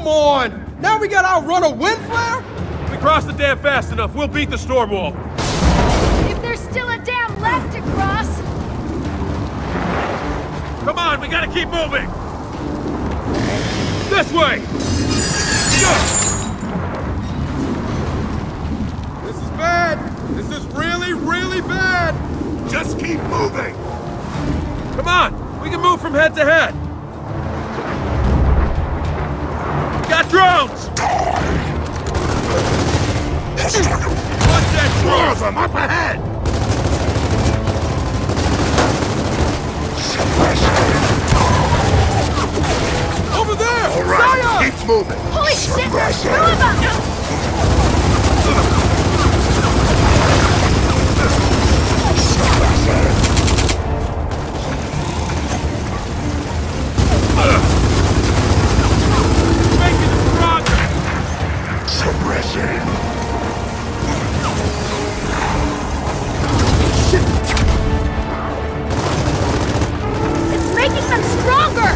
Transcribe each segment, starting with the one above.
Come on! Now we got outrun a wind flare? We crossed the dam fast enough. We'll beat the storm wall. If there's still a dam left to cross... Come on, we gotta keep moving! This way! This is bad! This is really, really bad! Just keep moving! Come on! We can move from head to head! We got drones! What's that drone? Them up ahead! Over there! All right, Zion! Keep moving! Holy shit, there's two of us! Making the progress! Suppressing! Shit! It's making them stronger!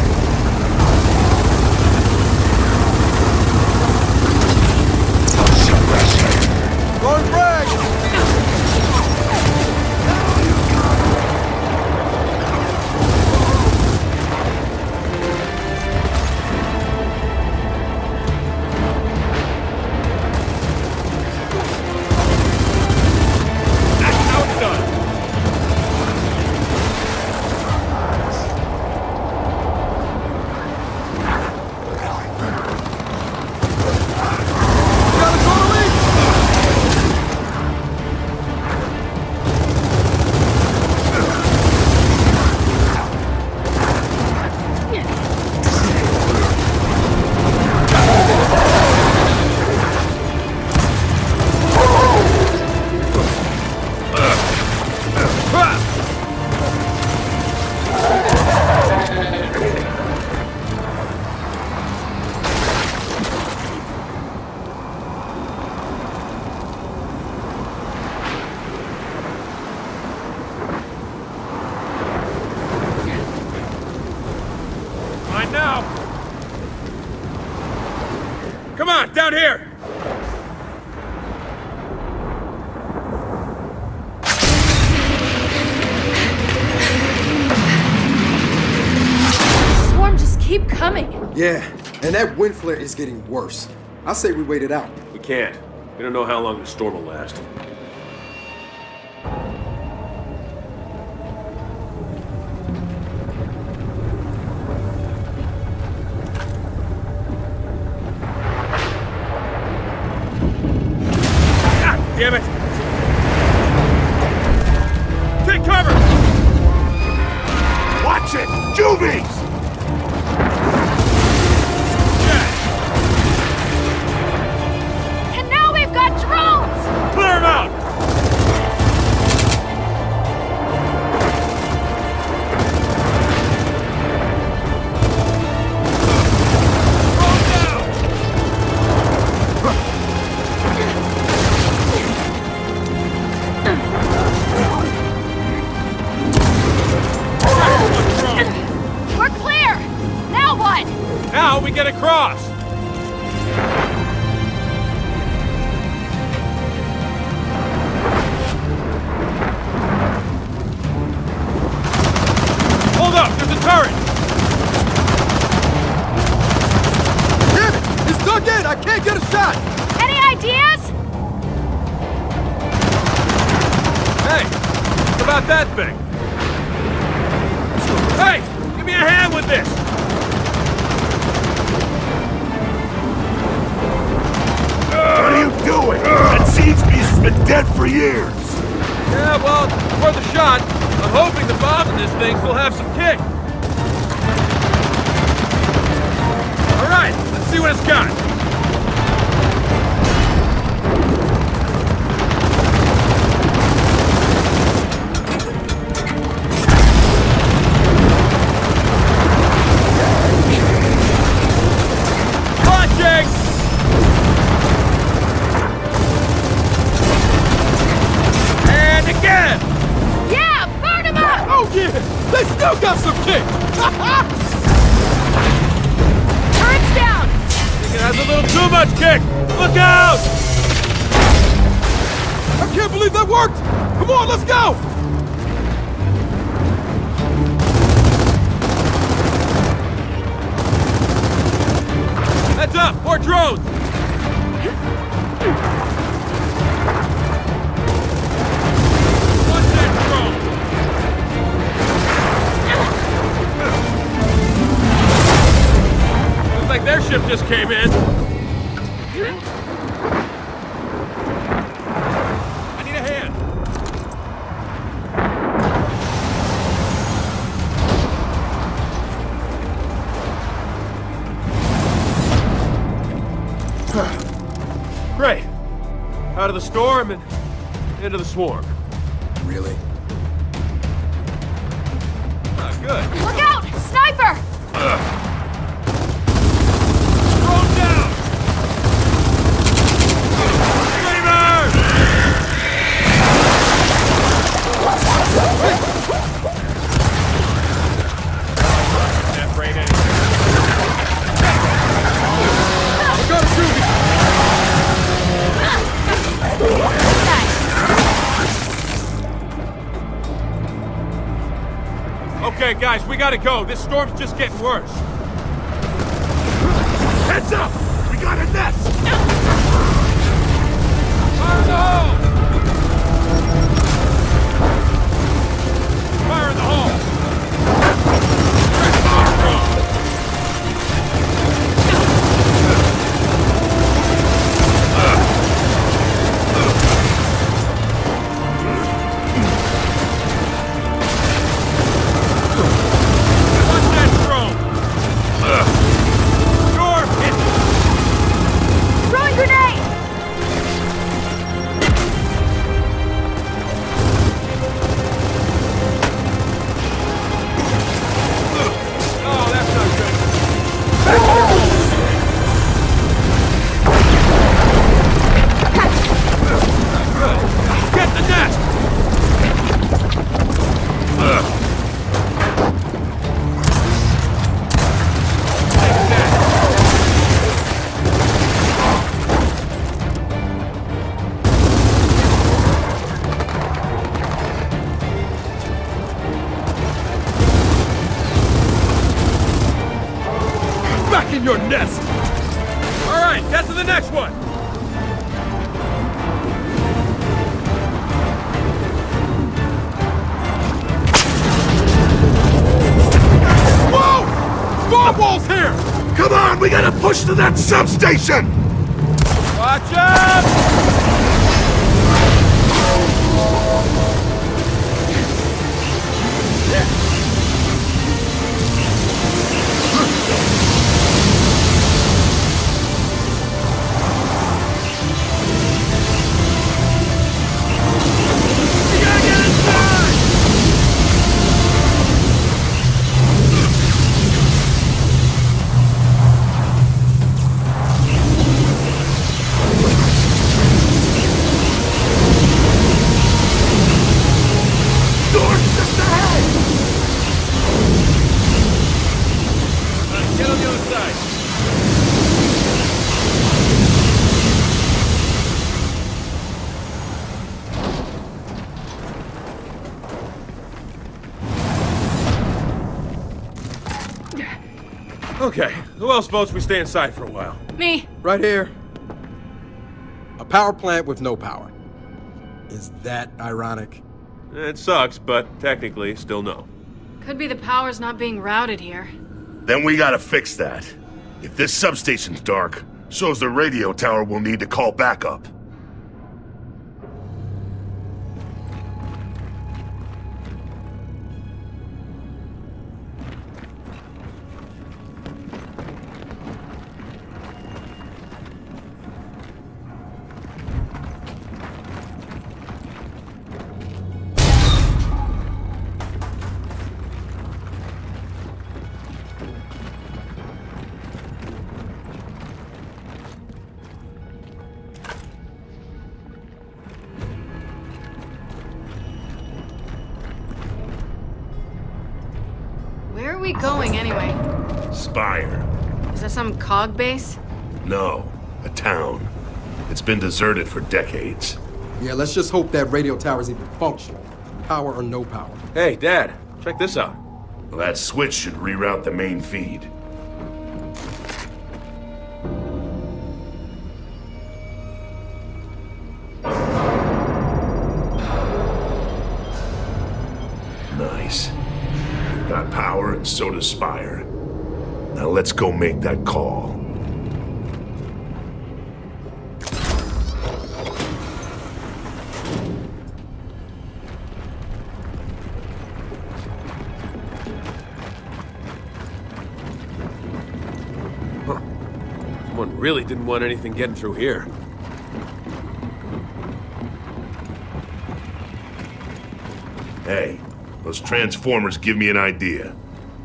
Come on, down here! The swarm just keep coming. Yeah, and that wind flare is getting worse. I say we wait it out. We can't. We don't know how long the storm will last. Damn it! Take cover! Watch it! Juvies! Yeah. And now we've got drones! Clear them out! Now we get across! Hold up! There's a turret! Damn it! It's dug in! I can't get a shot! Any ideas? Hey! What about that thing? Hey! Give me a hand with this! That siege piece has been dead for years! Yeah, well, for the shot, I'm hoping the bombs in this thing still have some kick! Alright, let's see what it's got! They still got some kick! Turrets down! It has a little too much kick! Look out! I can't believe that worked! Come on, let's go! Heads up! More drones! Their ship just came in. I need a hand. Right. Out of the storm and into the swarm. Really? Not good. Look out! Sniper! Okay, guys, we gotta go. This storm's just getting worse. Heads up! We got a nest! Fire in the hole! Fire in the hole! Your nest! All right, get to the next one! Whoa! Storm wall's here! Come on, we gotta push to that substation! Watch out! Okay, who else votes we stay inside for a while? Me. Right here. A power plant with no power. Is that ironic? It sucks, but technically, still no. Could be the power's not being routed here. Then we gotta fix that. If this substation's dark, so's the radio tower we'll need to call backup. Where are we going, anyway? Spire. Is that some cog base? No, a town. It's been deserted for decades. Yeah, let's just hope that radio tower's even functional. Power or no power. Hey, Dad, check this out. Well, that switch should reroute the main feed. Nice. We've got power and so does Spire. Now let's go make that call. Really didn't want anything getting through here. Hey, those transformers give me an idea.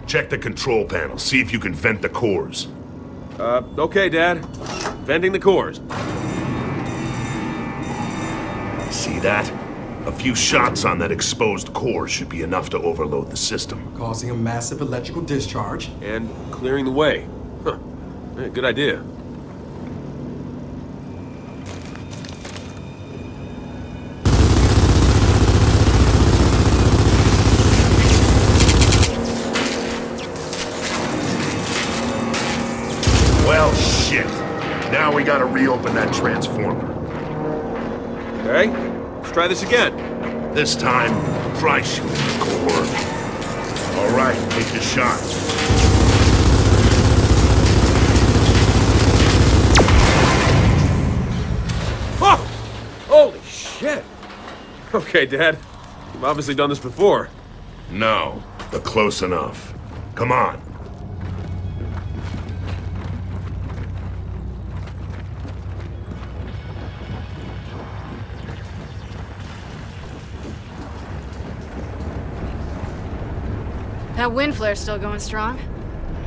Check the control panel, see if you can vent the cores. Okay, Dad. Venting the cores. See that? A few shots on that exposed core should be enough to overload the system. Causing a massive electrical discharge. And clearing the way. Huh. Yeah, good idea. Now we gotta reopen that transformer. Okay, let's try this again. This time, try shooting the core. All right, take your shot. Oh! Holy shit! Okay, Dad. You've obviously done this before. No, but close enough. Come on. That wind flare's still going strong.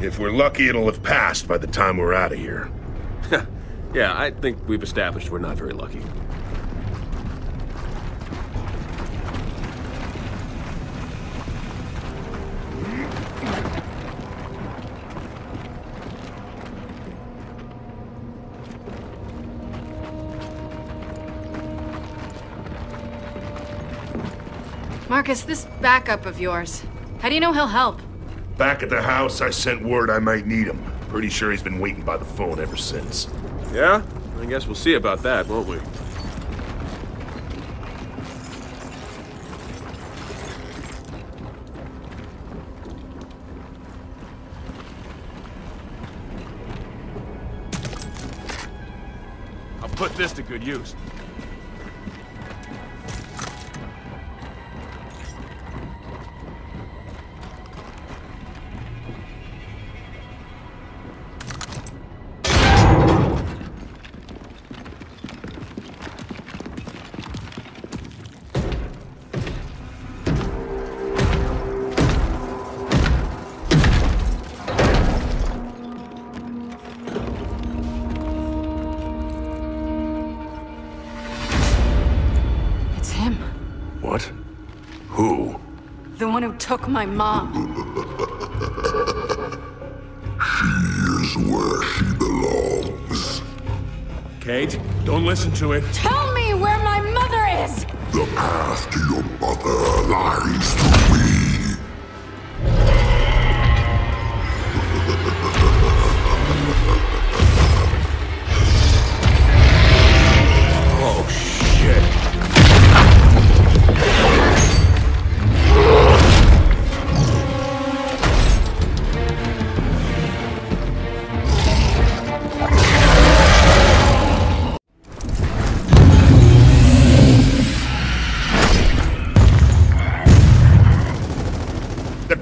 If we're lucky, it'll have passed by the time we're out of here. Yeah, I think we've established we're not very lucky. Marcus, this backup of yours. How do you know he'll help? Back at the house, I sent word I might need him. Pretty sure he's been waiting by the phone ever since. Yeah? I guess we'll see about that, won't we? I'll put this to good use. Took my mom. She is where she belongs. Kate, don't listen to it. Tell me where my mother is! The path to your mother lies through me. Oh, shit.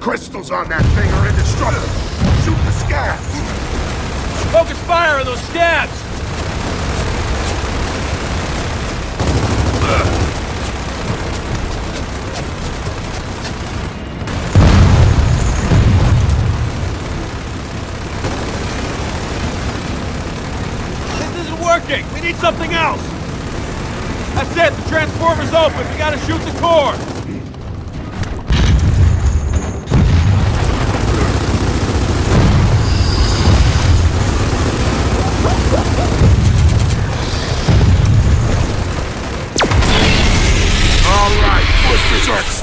Crystals on that thing are indestructible. Shoot the scabs. Focus fire on those scabs. This isn't working. We need something else. That's it. The transformer's open. We gotta shoot the core. What?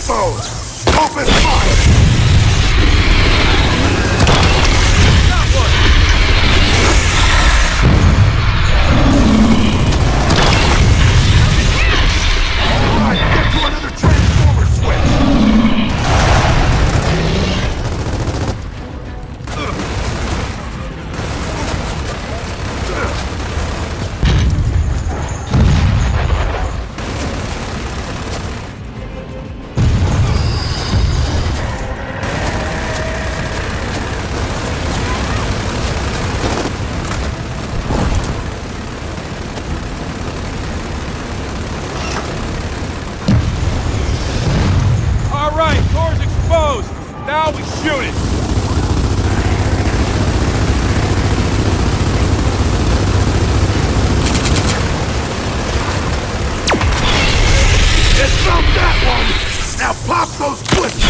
bows! Open fire! Now we shoot it! It's not that one! Now pop those blitzes!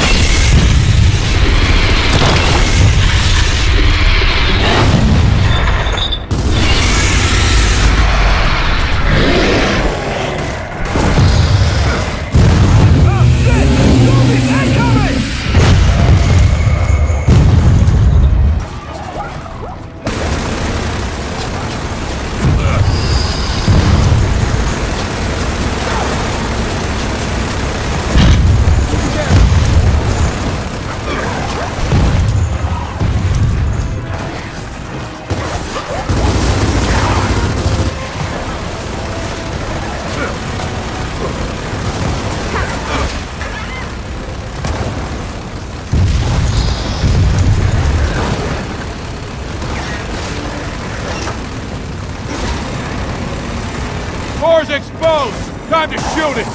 Doors exposed! Time to shoot it!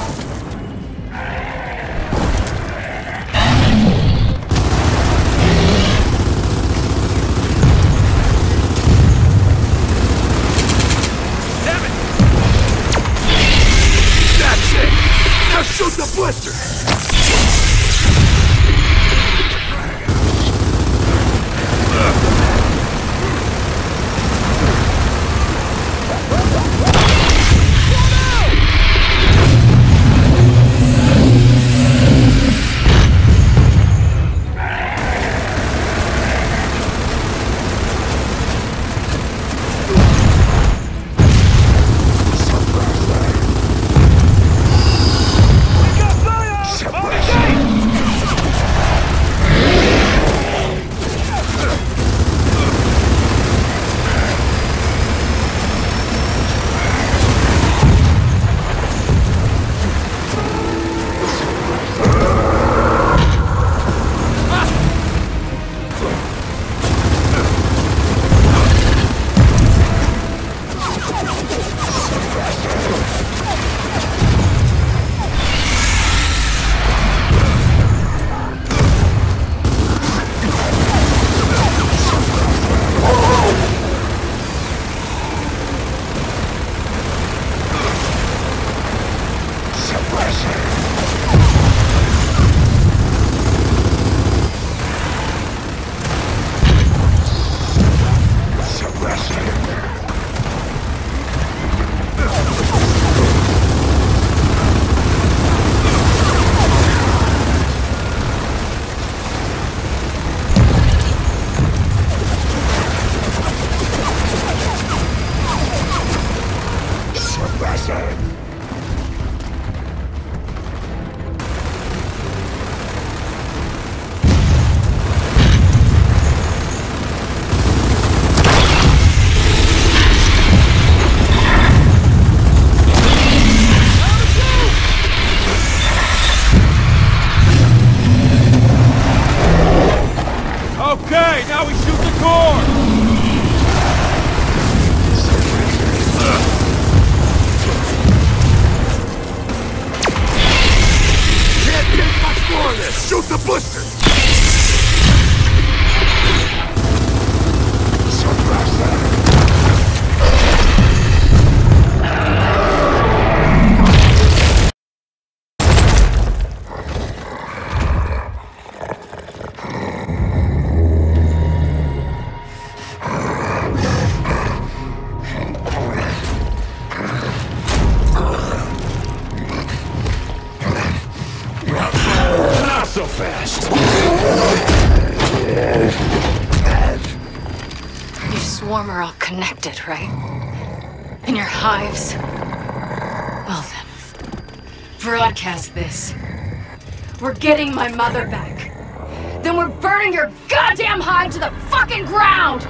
Damn it! That's it! Now shoot the blister! Shoot the blister! so fast? You swarm are all connected, right? In your hives? Well then, broadcast this. We're getting my mother back. Then we're burning your goddamn hive to the fucking ground!